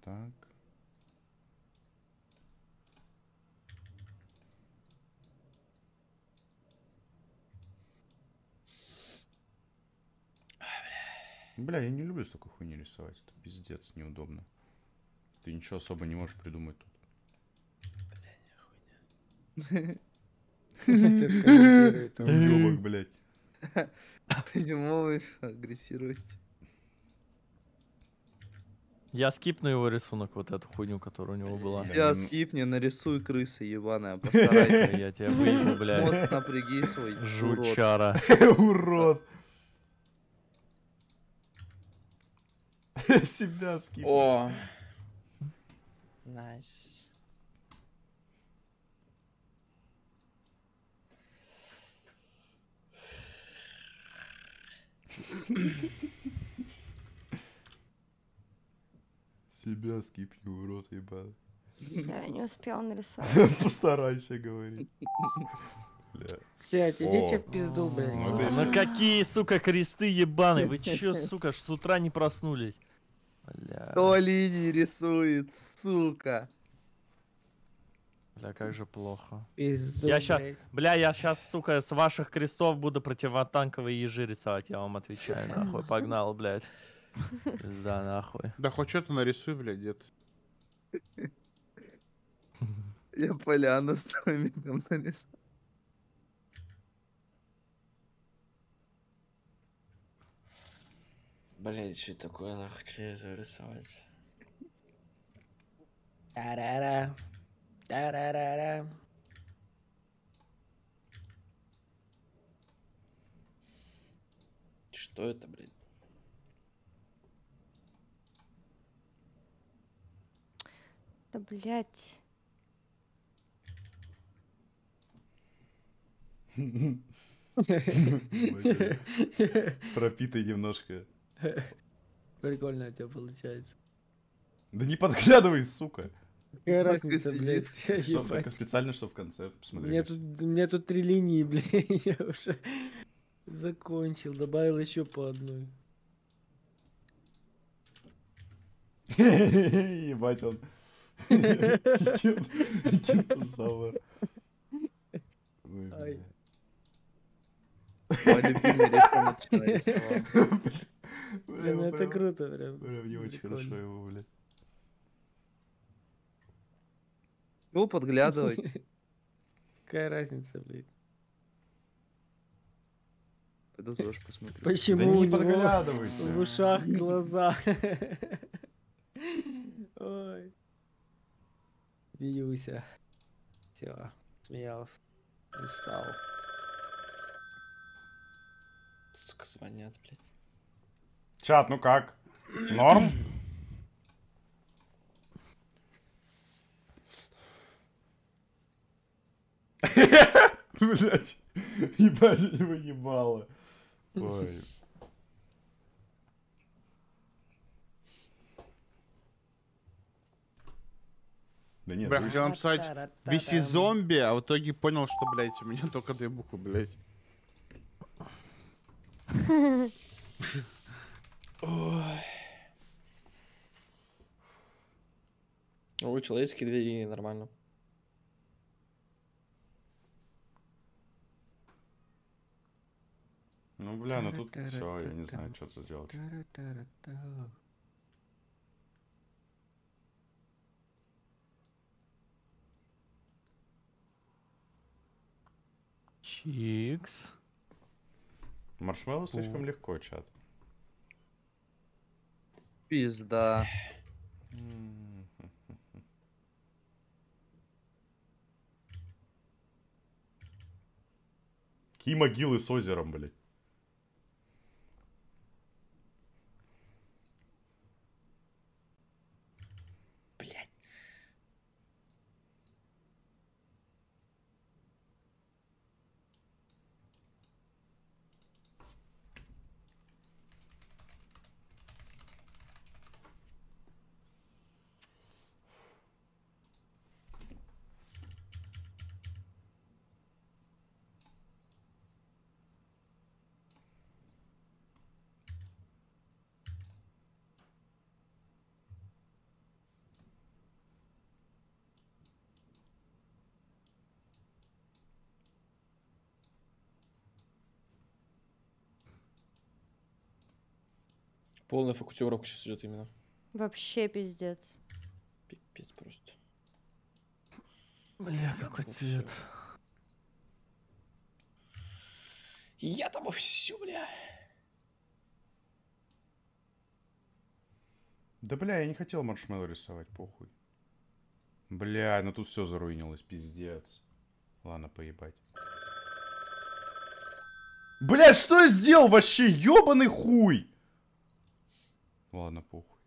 Так. Бля, я не люблю столько хуйни рисовать. Это пиздец, неудобно. Ты ничего особо не можешь придумать тут. Бля, не хуйня. Блядь. Почему вы агрессируете? Я скипну его рисунок, вот эту хуйню, которая у него была. Я скипни, нарисуй крысы, ебаная, постарайся. Я тебя выйду, блядь. Мозг напряги свой, жучара. Урод. Себя скипни. О. Найс. Тебя скипни, урод, ебать. Я не успел нарисовать. Постарайся, говори. Блядь, идите в пизду, блядь. Ну какие, сука, кресты ебаные. Вы чё, сука, с утра не проснулись? Бля. Кто линии рисует, сука? Бля, как же плохо. Я щас, бля, я сейчас, сука, с ваших крестов буду противотанковые ежи рисовать, я вам отвечаю, нахуй. Погнал, блядь. Пизда, нахуй. Да хоть что-то нарисуй, блядь, дед. Я поляну с томиком нарисовал. Блядь, что такое, нахуй, что рисовать? Та-ра-ра. Та-ра-ра-ра. Что это, блядь? Да, блядь. Пропитай немножко. Прикольно у тебя получается. Да не подглядывай, сука. Разница, блядь. Что, только специально, что в конце посмотреть. Мне тут 3 линии, блядь. Я уже закончил. Добавил еще по одной. Ебать он. Ой. Мой любимый рисунок рисовал. Блин, это круто, прям. Прям не очень хорошо его, блядь. Чего подглядывать? Какая разница, блядь? Пойду тоже посмотрю. Почему не подглядывайте? В ушах, глаза. Ой. Бьюся. Все, смеялся. Устал. Сука, звонят, блядь. Чат, ну как? Норм? Блять, ебать, его ебало. Ой. Да нет, бля, хотел написать «Виси зомби», а в итоге понял, что, блядь, у меня только 2 буквы, блядь. Ой, человеческие 2 линии, нормально. Ну, бля, ну тут все, я не знаю, что тут делать. Чикс. Маршмеллоу слишком легко, чат. Пизда. Какие могилы с озером, блядь. Полная фокусировка сейчас идет именно. Вообще пиздец. Пипец просто. Бля, какой цвет. Я там вовсю, бля. Да бля, я не хотел маршмеллоу рисовать, похуй. Бля, ну тут все заруинилось, пиздец. Ладно, поебать. Бля, что я сделал вообще, ебаный хуй! Ладно, похуй.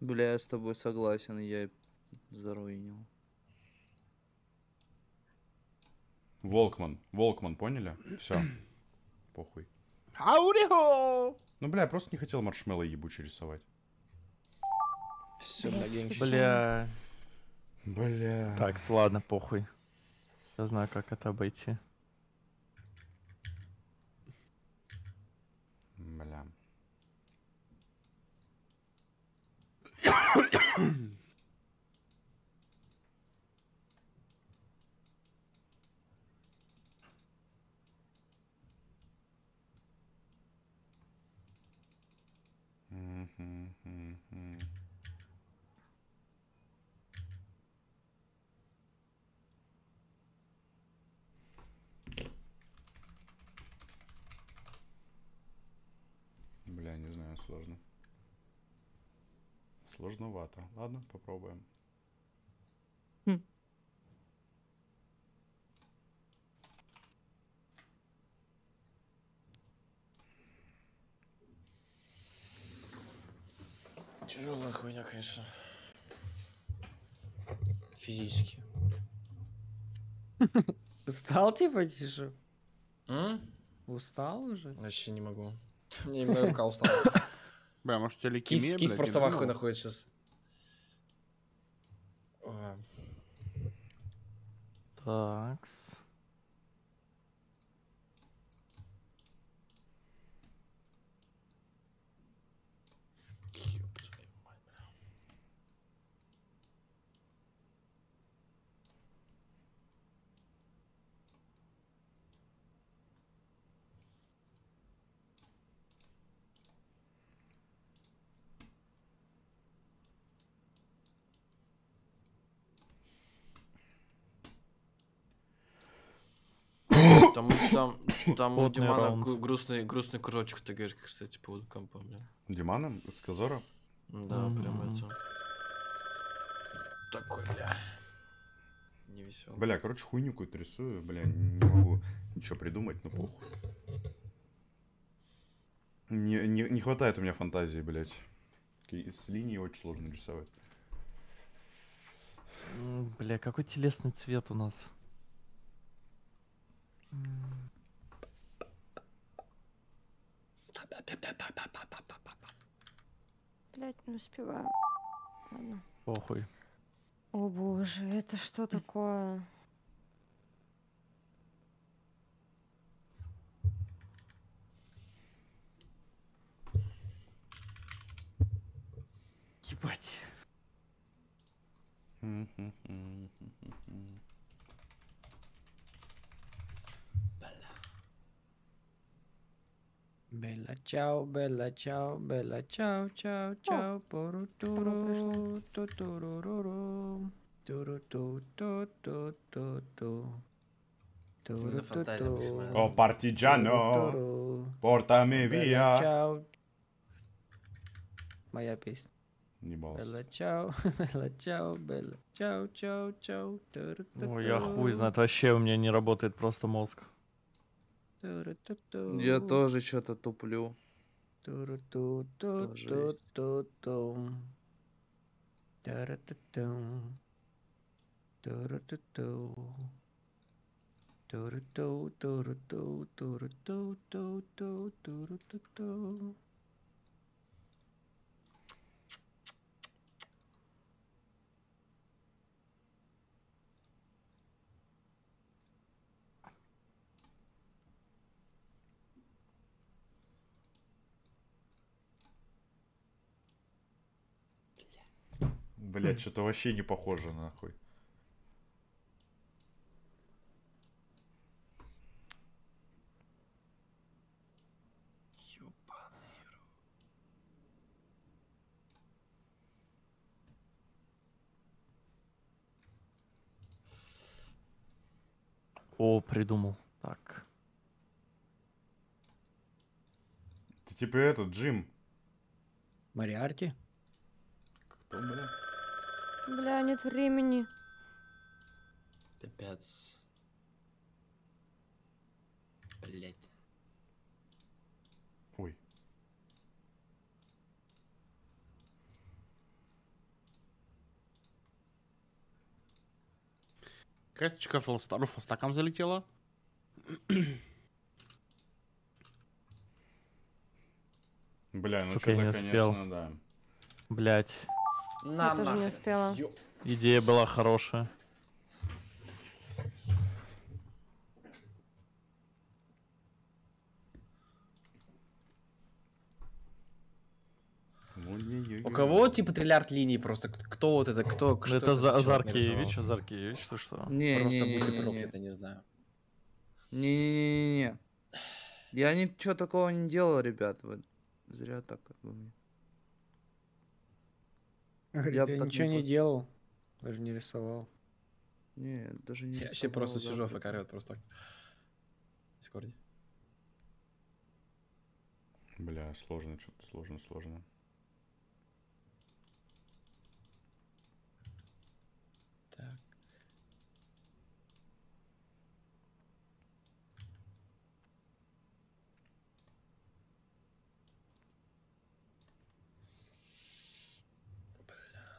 Бля, я с тобой согласен, я заруинил. Волкман, Волкман, поняли? Все, похуй. Аурихо! Ну, бля, я просто не хотел маршмеллоу ебучий рисовать. Все, бля. Бля. Так, ладно, похуй. Я знаю, как это обойти. Бля. сложно. Сложновато. Ладно, попробуем. Тяжелая хуйня, конечно. Физически. Устал типа тише? Устал уже? Вообще не могу. Мне немного рука устала. Бля, может у тебя лейкемия? Кис просто в ахуе находится сейчас. Такс. Там у Димана грустный кружочек, ты говоришь, кстати, по компам. Димана? С Козора? Да, прям это. Такой, бля. Не веселый. Бля, короче, хуйню какую-то рисую, бля, не могу ничего придумать, но похуй. Не хватает у меня фантазии, блядь. С линии очень сложно рисовать. Бля, какой телесный цвет у нас. Блять, не успеваю. Ладно. Похуй. О боже, это что такое? Ебать. Белла чао, белла чао, белла чао, чао, чао, пору туру, туру, туру, туру, туру. О, партиджано, портами виа. Моя песня. Белла чао, белла чао, белла чао, чао, чао, туру, туру. Ой, я хуй знает, вообще у меня не работает просто мозг. Я тоже что-то туплю. Блять, что-то вообще не похоже нахуй. О, придумал. Так. Ты типа этот, Джим. Мариарти? Кто, бля? Бля, нет времени. Капец. Блять. Ой. Касточка фластаком залетела. Бля, ну что-то, конечно, да. Блять. Я тоже не успела. Идея была хорошая. У кого типа триллиард линий просто? Кто вот это? Кто? Это Заркевич, Заркевич, ты что? Не, просто будет проклято, не знаю. Не-не-не-не. Я ничего такого не делал, ребят. Вы зря так думаете. Говорит, я ничего не делал, даже не рисовал. Не, даже не. Я вообще просто сижу в ФК, просто так. Дискорде. Бля, Да, сложно, что-то сложно. Так.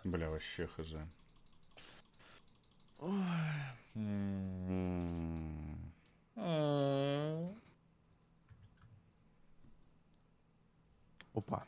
Бля, вообще хз. Опа.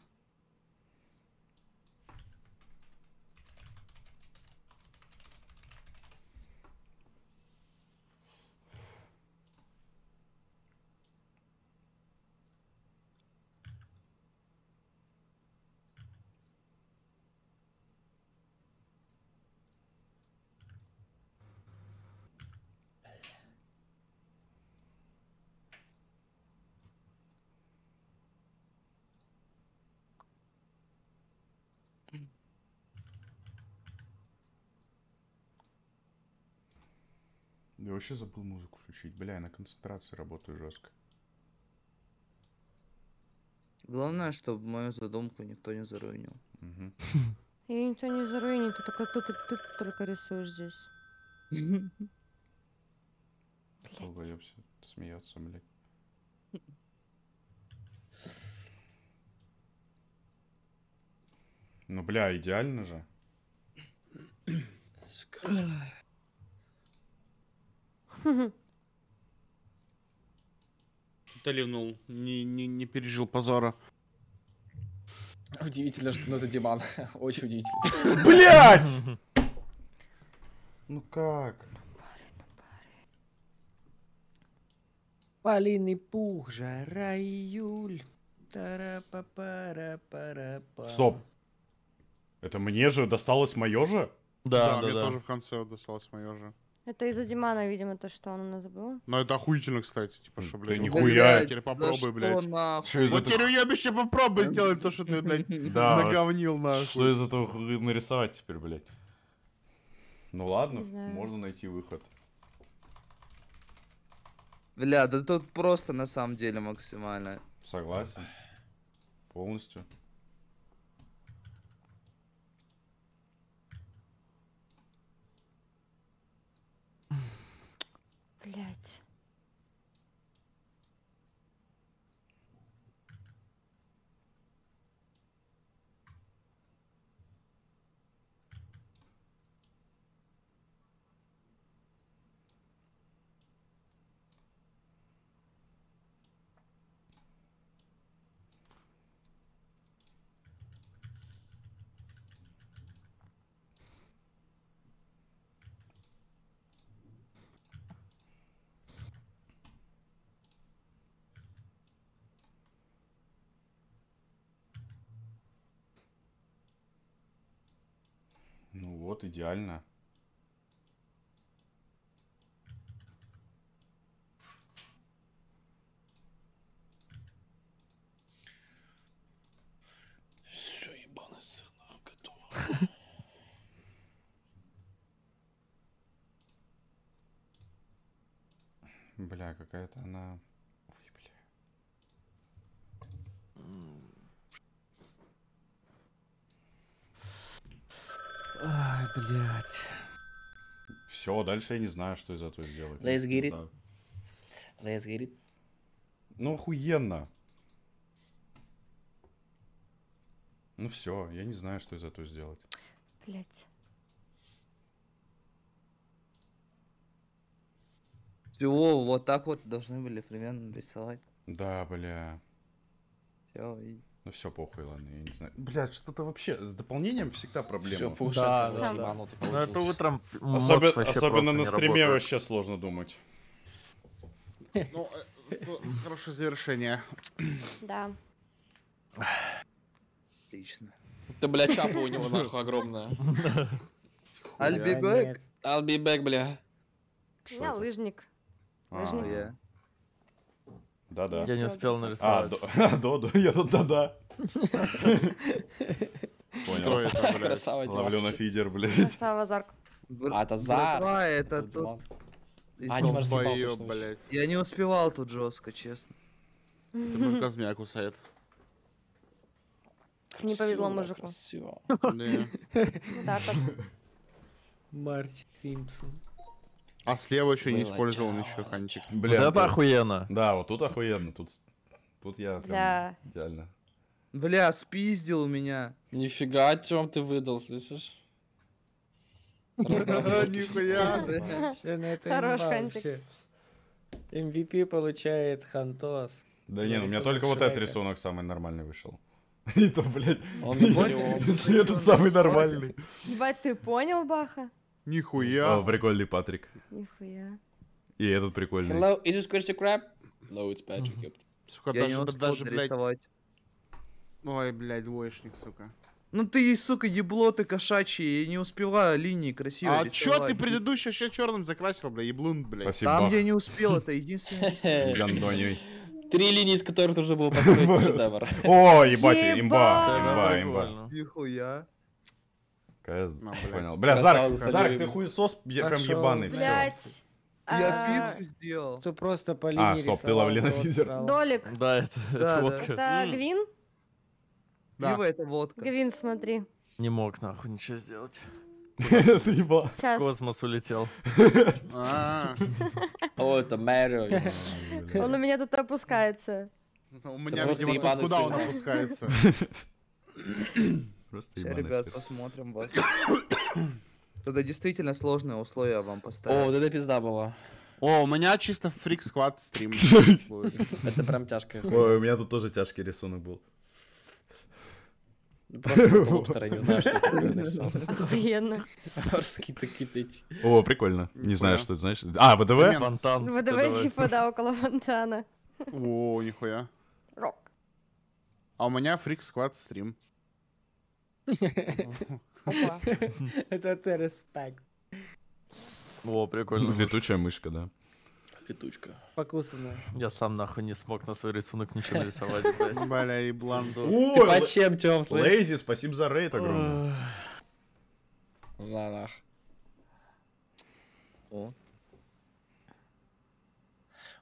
Я вообще забыл музыку включить. Бля, я на концентрации работаю жестко. Главное, чтобы мою задумку никто не заруинил. Ее никто не заруинил, ты только рисуешь здесь. Долбоёбся, смеется, блядь. Ну, бля, идеально же. Ты ливнул, не пережил позора. Удивительно, что это Диман. Очень удивительно. Блять! Ну как? Полиный пух, жара, июль. Стоп. Это мне же досталось мое же? Да, мне тоже в конце досталось мое же. Это из-за Димана, видимо, то, что он у нас был. Ну это охуительно, кстати, типа, что, блядь. Да нихуя. Теперь попробуй, блядь. Вот теперь уебище попробуй сделать то, что ты, блядь, наговнил нахуй. Что из этого нарисовать теперь, блядь? Ну ладно, можно найти выход. Бля, да тут просто на самом деле максимально. Согласен. Полностью. Блять. Ну вот, идеально. Все, ебаная сцена готова. Бля, какая-то она... Ой, бля. Ай, блядь. Все, дальше я не знаю, что из этого сделать. Let's get it. Let's get it. Ну, охуенно. Ну все, я не знаю, что из этого сделать. Блядь. Всего, вот так вот должны были примерно рисовать. Да, бля. Все, и... Ну все, похуй, ладно, я не знаю. Блядь, что-то вообще с дополнением всегда проблема. Все, да. Ну это утром. Особенно на стриме вообще сложно думать. Ну, хорошее завершение. Да. Отлично. Это, бля, чапа у него нахуй огромная. I'll be back. I'll be back, бля. Я лыжник. Лыжник. Да-да. Я не успел нарисовать. А, Доду, я тут да-да. Понял. Красава, ловлю на фидер, блядь. Красава, Зарк. А, это Зарк. А, это тут... Я не успевал тут жестко, честно. Это мужика змея кусает. Не повезло мужику. Красиво. Марч Симпсон. А слева еще не использовал еще хантик. Бля, это охуенно. Да, вот тут охуенно. Тут я прям идеально. Бля, спиздил меня. Нифига, Тём, ты выдал, слышишь? Нихуя. Хорош хантик. MVP получает Хантос. Да не, у меня только вот этот рисунок самый нормальный вышел. И то, блядь, этот самый нормальный. Ебать, ты понял, Баха? Нихуя. О, прикольный Патрик. Нихуя. И этот прикольный. Hello, is this Christy Crab? No, it's Patrick. Сука, даже, блядь. Ой, блядь, двоечник, сука. Ну ты, сука, еблоты кошачьи, я не успела линии красиво рисовать. А чё ты предыдущий вообще черным закрасил, бля, еблун, блядь. Спасибо. Там я не успел, это единственное. Гандоней. Три линии, из которых нужно было построить шедевр. О, ебать, имба. Нихуя. КС, понял. Бля, Зарк, ты хуесос прям ебаный. Блядь. Я пиццу сделал. Ты просто по линии рисовал. А, стоп, ты ловлена физер. Долик. Да, это водка. Это Гвин? Да. Пиво это водка. Гвин, смотри. Не мог нахуй ничего сделать. Ты ебал. В космос улетел. О, это Мэрио. Он у меня тут опускается. У меня, видимо, куда он опускается. Просто ебаный. Ребят, посмотрим вас. Тогда действительно сложные условия вам поставили. О, вот это пизда была. О, у меня чисто Freak Squad стрим. Это прям тяжко. Ой, у меня тут тоже тяжкий рисунок был. Просто лобстера, не знаю, что это нарисовал. Охуенно. Морские такие тычи. О, прикольно. Не знаю, что это значит. А, ВДВ? Фонтан. ВДВ типа, да, около фонтана. О, нихуя. Рок. А у меня Freak Squad стрим. Это ты респект. О, прикольно. Летучая мышка, да. Летучка. Покусанная. Я сам нахуй не смог на свой рисунок ничего нарисовать. Бля, и бланду. Ты по чем, Тём? Лейзи, спасибо за рейд огромное. Ладно.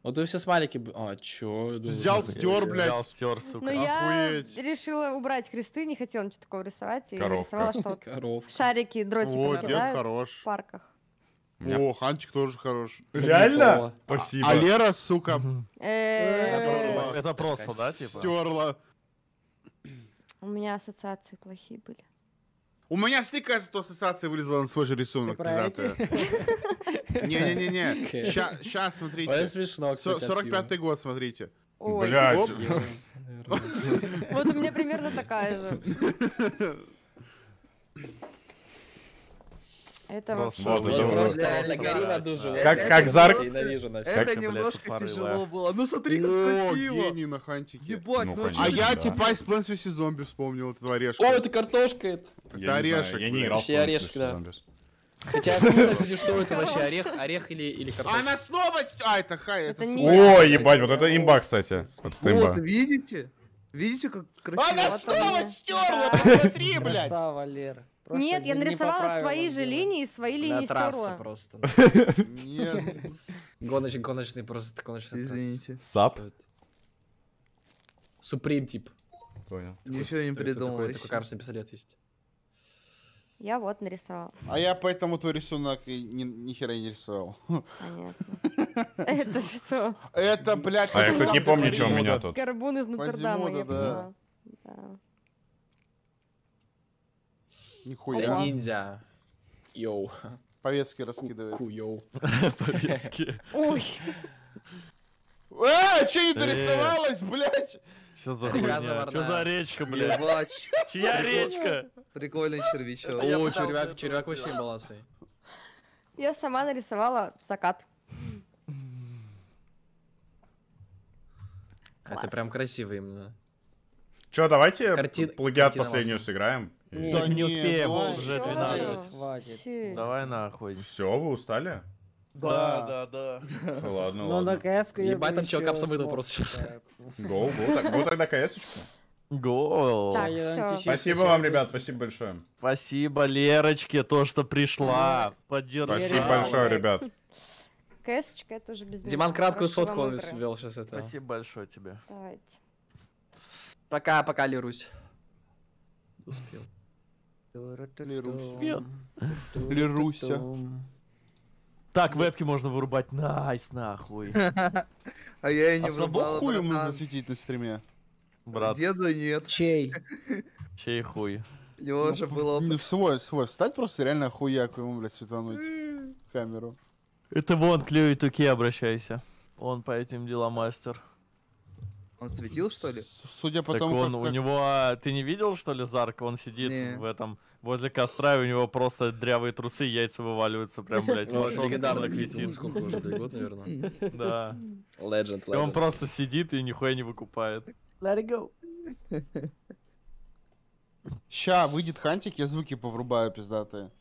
Вот вы все смайлики... А, чё? Взял, стёр, блядь. Взял, стёр, сука. Ну я решила убрать кресты, не хотела ничего такого рисовать. И нарисовала, что шарики, дротики накидают в парках. О, Хантик тоже хорош. Реально? Спасибо. А Лера, сука. Это просто, да, типа? Стерла. У меня ассоциации плохие были. У меня стыка зато ассоциация вылезла на свой же рисунок. Не-не-не-не. Сейчас, смотрите. Это смешно, кстати. 45-й год, смотрите. Блядь. Вот у меня примерно такая же. Это вообще... Как Зарк? Это немножко тяжело было. Ну смотри, как красиво. О, гений на Хантике. А я типа из Пенсвилл зомби вспомнил, это орешек. О, это картошка это. Это орешек. Я не играл в Пенсвилл зомби. Хотя, кстати, что это вообще, орех или картошка? Она снова... А, это хай, это... О, ебать, вот это имба, кстати. Вот, видите? Видите, как красиво? Она снова стерла, посмотри, блядь. Красава, Лера. Просто нет, я нарисовала свои же линии, свои линии стерла. Просто. Нет. Гоночный, просто гоночный. Извините. Сап. Суприм тип. Понял. Ничего не придумал. Такой карсный пистолет есть. Я вот нарисовал. А я поэтому твой рисунок ни хера не рисовал. Понятно. Это что? Это, блядь. А я, кстати, не помню, что у меня тут. Горбун из Нотр-Дама, я поняла. Нихуя. Это ниндзя. Йоу. Повестки раскидывает. Ку-йоу. Повестки. Ой. Че не дорисовалась, блядь? Что за хуйня? Что за речка, блядь? Чья речка? Прикольный червячок. О, червяк вообще баласый. Я сама нарисовала закат. Это прям красиво именно. Че, давайте плагиат последнюю сыграем. Да не успеем, уже 12. Давай нахуй. Все, вы устали? Да. Ладно, ладно. На КС-ку ебать, там чувак капса выдал просто сейчас. Гоу, так вот тогда КС-очку. Гоу. Спасибо вам, ребят, спасибо большое. Спасибо Лерочке, то, что пришла. Поддержала. Спасибо большое, ребят. КС-очка, это уже без меня. Диман, краткую сфотку он вел сейчас это. Спасибо большое тебе. Давайте. Пока, Лерусь. успел. Леруся. Так, вебки можно вырубать. Найс, нахуй. А я и не вырубал. А хуем мы засветить на стриме? Брат. Деда нет. Чей? Чей хуй? У него же было... Ну, свой. Встать просто реально хуяк ему, блядь, светануть камеру. Это вон к Леви Туке обращайся. Он по этим делам мастер. Он светил, что ли? Судя по тому, как... у него... Ты не видел, что ли, Зарк? Он сидит в этом... Возле костра, и у него просто дрявые трусы, яйца вываливаются. Прям, блядь. Легендарный висит. Сколько уже, год, наверное? Да. Legend. И он просто сидит и нихуя не выкупает. Let it go. Ща, выйдет хантик, я звуки поврубаю, пиздатые.